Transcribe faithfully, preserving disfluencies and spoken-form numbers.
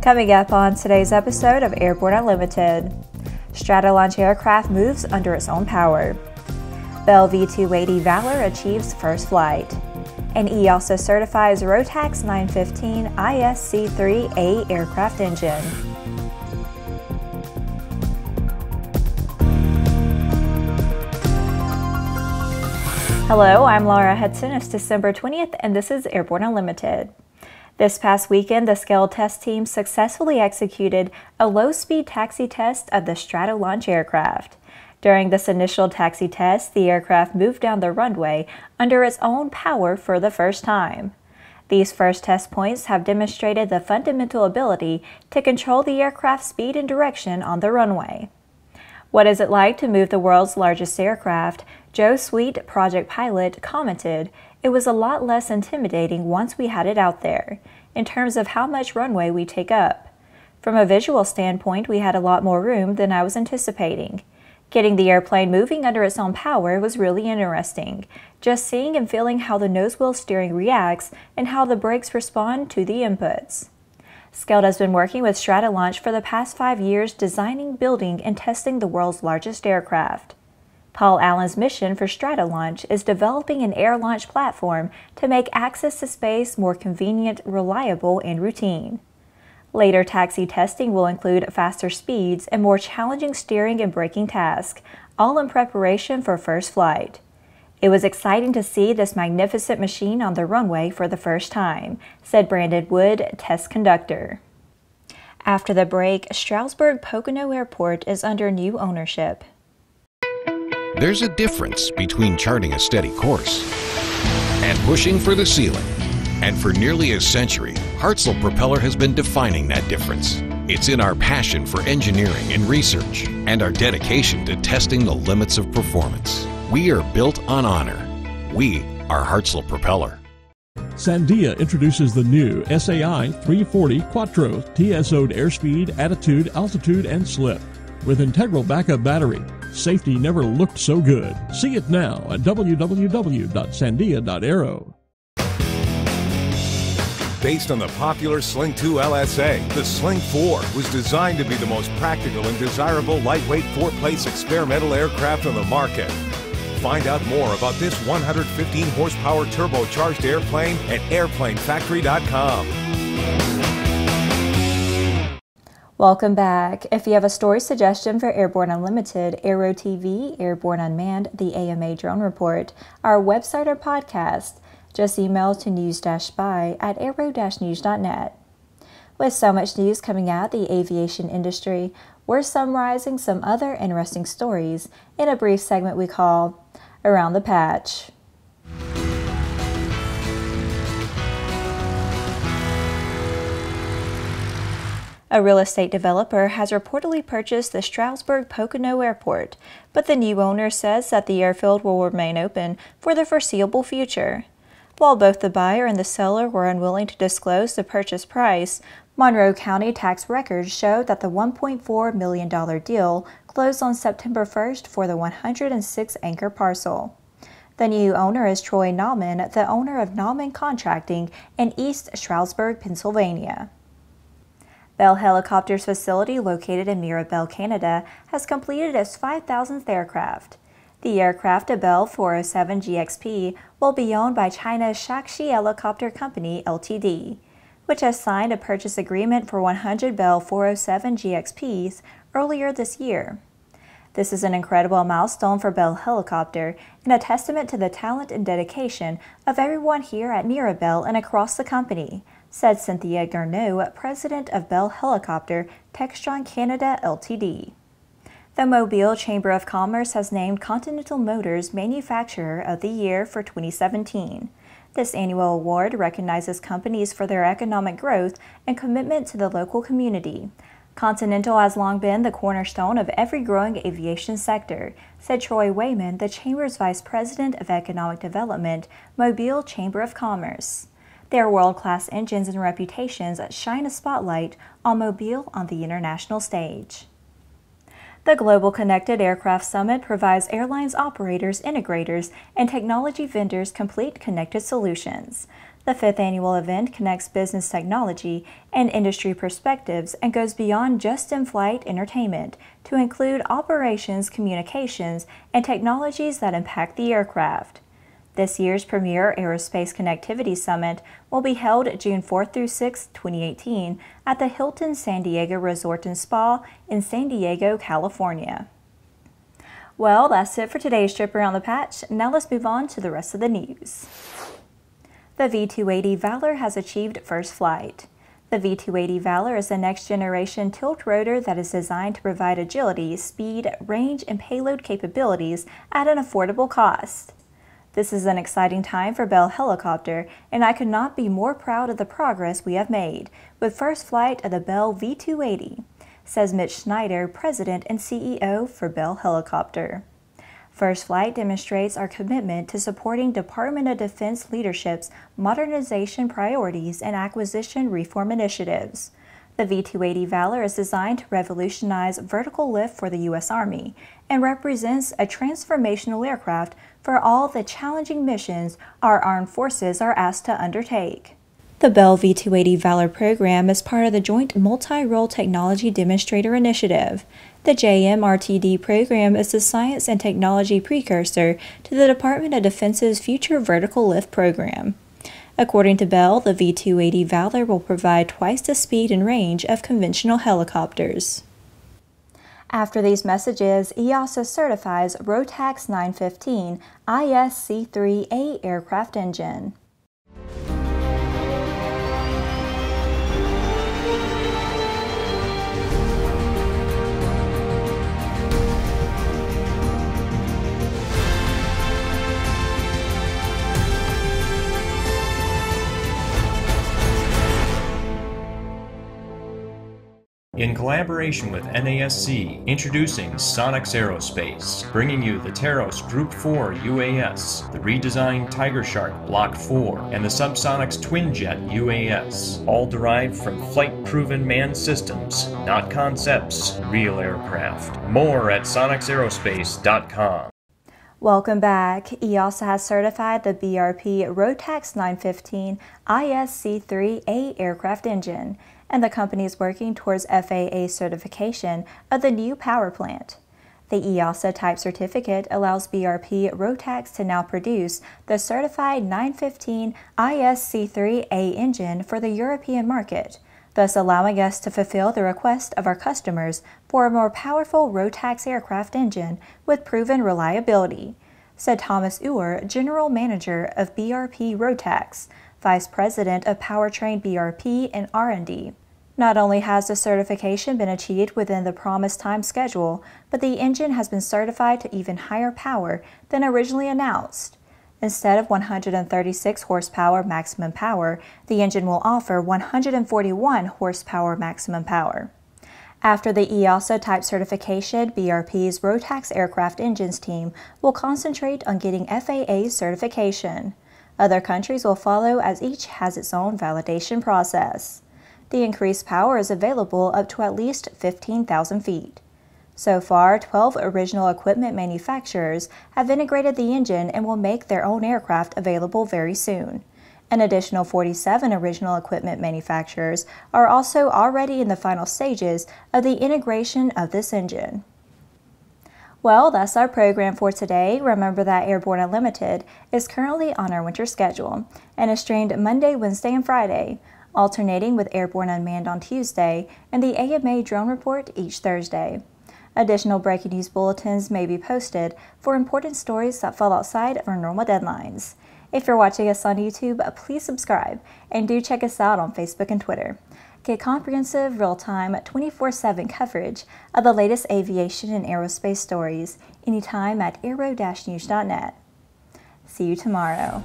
Coming up on today's episode of Airborne Unlimited, Stratolaunch aircraft moves under its own power. Bell V two eighty Valor achieves first flight. And E A S A certifies Rotax nine fifteen I S C three A aircraft engine. Hello, I'm Laura Hudson. It's December twentieth and this is Airborne Unlimited. This past weekend, the scale test team successfully executed a low-speed taxi test of the Stratolaunch aircraft. During this initial taxi test, the aircraft moved down the runway under its own power for the first time. These first test points have demonstrated the fundamental ability to control the aircraft's speed and direction on the runway. What is it like to move the world's largest aircraft? Joe Sweet, project pilot, commented, "It was a lot less intimidating once we had it out there, in terms of how much runway we take up. From a visual standpoint, we had a lot more room than I was anticipating. Getting the airplane moving under its own power was really interesting, just seeing and feeling how the nose wheel steering reacts and how the brakes respond to the inputs." Scaled has been working with Stratolaunch for the past five years designing, building, and testing the world's largest aircraft. Paul Allen's mission for Stratolaunch is developing an air launch platform to make access to space more convenient, reliable, and routine. Later taxi testing will include faster speeds and more challenging steering and braking tasks, all in preparation for first flight. "It was exciting to see this magnificent machine on the runway for the first time," said Brandon Wood, test conductor. After the break, Stroudsburg-Pocono Airport is under new ownership. There's a difference between charting a steady course and pushing for the ceiling. And for nearly a century, Hartzell Propeller has been defining that difference. It's in our passion for engineering and research and our dedication to testing the limits of performance. We are built on honor. We are Hartzell Propeller. Sandia introduces the new S A I three forty Quattro T S O'd airspeed, attitude, altitude, and slip. With integral backup battery, safety never looked so good. See it now at w w w dot sandia dot aero. Based on the popular Sling two L S A, the Sling four was designed to be the most practical and desirable lightweight four-place experimental aircraft on the market. Find out more about this one hundred fifteen horsepower turbocharged airplane at airplane factory dot com. Welcome back. If you have a story suggestion for Airborne Unlimited, Aero T V, Airborne Unmanned, the A M A Drone Report, our website or podcast, just email to news dash spy at aero dash news dot net. With so much news coming out the aviation industry, we're summarizing some other interesting stories in a brief segment we call Around the Patch. A real estate developer has reportedly purchased the Stroudsburg-Pocono Airport, but the new owner says that the airfield will remain open for the foreseeable future. While both the buyer and the seller were unwilling to disclose the purchase price, Monroe County tax records show that the one point four million dollar deal closed on September first for the one hundred six acre parcel. The new owner is Troy Nauman, the owner of Nauman Contracting in East Stroudsburg, Pennsylvania. Bell Helicopter's facility located in Mirabel, Canada, has completed its five thousandth aircraft. The aircraft, a Bell four oh seven G X P, will be owned by China's Shaqxi Helicopter Company L T D, which has signed a purchase agreement for one hundred Bell four oh seven G X Ps earlier this year. "This is an incredible milestone for Bell Helicopter and a testament to the talent and dedication of everyone here at Mirabel and across the company," said Cynthia Garneau, president of Bell Helicopter, Textron Canada L T D. The Mobile Chamber of Commerce has named Continental Motors Manufacturer of the Year for twenty seventeen. This annual award recognizes companies for their economic growth and commitment to the local community. "Continental has long been the cornerstone of every growing aviation sector," said Troy Wayman, the Chamber's Vice President of Economic Development, Mobile Chamber of Commerce. "Their world-class engines and reputations shine a spotlight on Mobile on the international stage." The Global Connected Aircraft Summit provides airlines, operators, integrators, and technology vendors complete connected solutions. The fifth annual event connects business technology and industry perspectives and goes beyond just in-flight entertainment to include operations, communications, and technologies that impact the aircraft. This year's premier Aerospace Connectivity Summit will be held June fourth through sixth, twenty eighteen at the Hilton San Diego Resort and Spa in San Diego, California. Well, that's it for today's trip around the patch. Now let's move on to the rest of the news. The V two eighty Valor has achieved first flight. The V two eighty Valor is a next-generation tilt rotor that is designed to provide agility, speed, range, and payload capabilities at an affordable cost. This is an exciting time for Bell Helicopter, and I could not be more proud of the progress we have made with first flight of the Bell V two eighty, says Mitch Snyder, President and C E O for Bell Helicopter. First flight demonstrates our commitment to supporting Department of Defense leadership's modernization priorities and acquisition reform initiatives. The V two eighty Valor is designed to revolutionize vertical lift for the U S Army and represents a transformational aircraft for all the challenging missions our armed forces are asked to undertake. The Bell V two eighty Valor program is part of the Joint Multi-Role Technology Demonstrator Initiative. The J M R T D program is the science and technology precursor to the Department of Defense's future vertical lift program. According to Bell, the V two eighty Valor will provide twice the speed and range of conventional helicopters. After these messages, EASA certifies Rotax nine fifteen I S C three A aircraft engine. In collaboration with N A S C, introducing Sonics Aerospace, bringing you the Teros Group four U A S, the redesigned Tiger Shark Block four, and the Subsonics Twin Jet U A S, all derived from flight-proven manned systems, not concepts, real aircraft. More at sonics aerospace dot com. Welcome back. EASA has certified the B R P-Rotax nine fifteen I S C three A aircraft engine, and the company is working towards F A A certification of the new power plant. The EASA type certificate allows B R P-Rotax to now produce the certified nine fifteen I S C three A engine for the European market, thus allowing us to fulfill the request of our customers for a more powerful Rotax aircraft engine with proven reliability, said Thomas Uhr, General Manager of B R P-Rotax, Vice President of Powertrain B R P and R and D. Not only has the certification been achieved within the promised time schedule, but the engine has been certified to even higher power than originally announced. Instead of one hundred thirty-six horsepower maximum power, the engine will offer one hundred forty-one horsepower maximum power. After the EASA type certification, B R P's Rotax aircraft engines team will concentrate on getting F A A certification. Other countries will follow as each has its own validation process. The increased power is available up to at least fifteen thousand feet. So far, twelve original equipment manufacturers have integrated the engine and will make their own aircraft available very soon. An additional forty-seven original equipment manufacturers are also already in the final stages of the integration of this engine. Well, that's our program for today. Remember that Airborne Unlimited is currently on our winter schedule and is streamed Monday, Wednesday, and Friday, alternating with Airborne Unmanned on Tuesday and the A M A Drone Report each Thursday. Additional breaking news bulletins may be posted for important stories that fall outside of our normal deadlines. If you're watching us on YouTube, please subscribe and do check us out on Facebook and Twitter. Get comprehensive, real-time, twenty-four seven coverage of the latest aviation and aerospace stories anytime at aero dash news dot net. See you tomorrow.